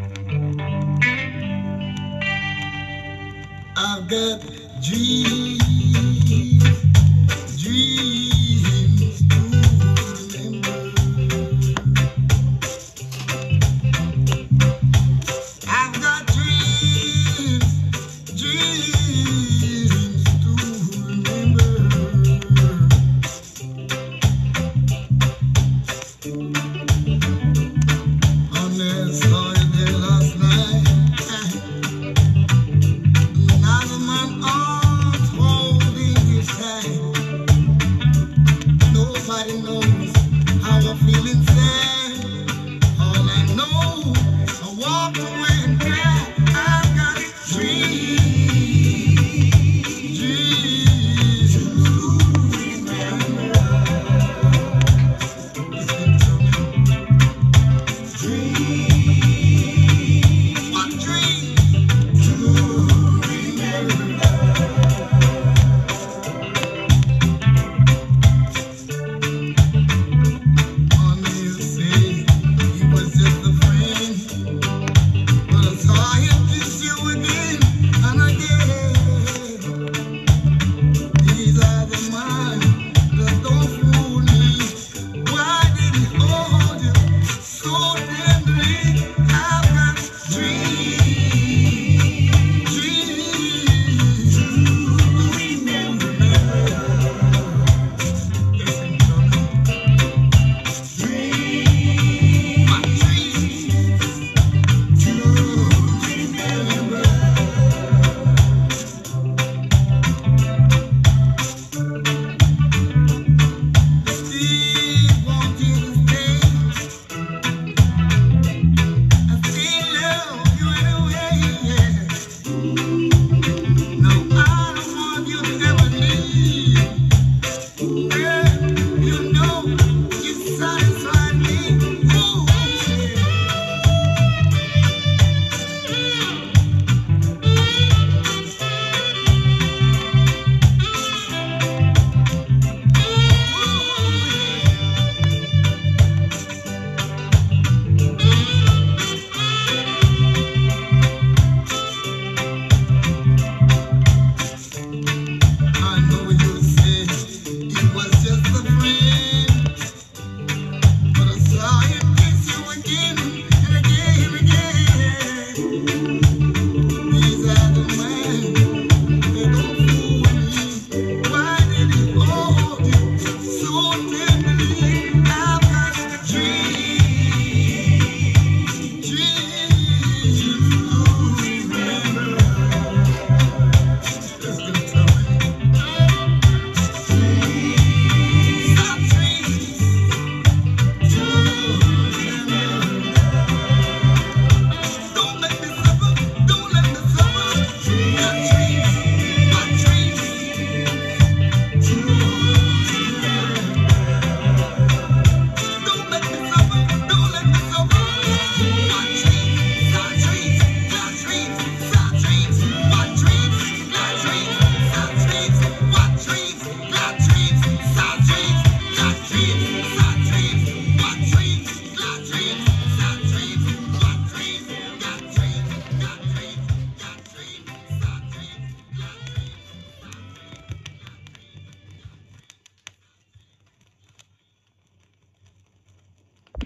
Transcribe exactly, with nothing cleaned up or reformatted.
I've got dreams, dreams to remember. I've got dreams, dreams to remember. On that Saturday last night, I know.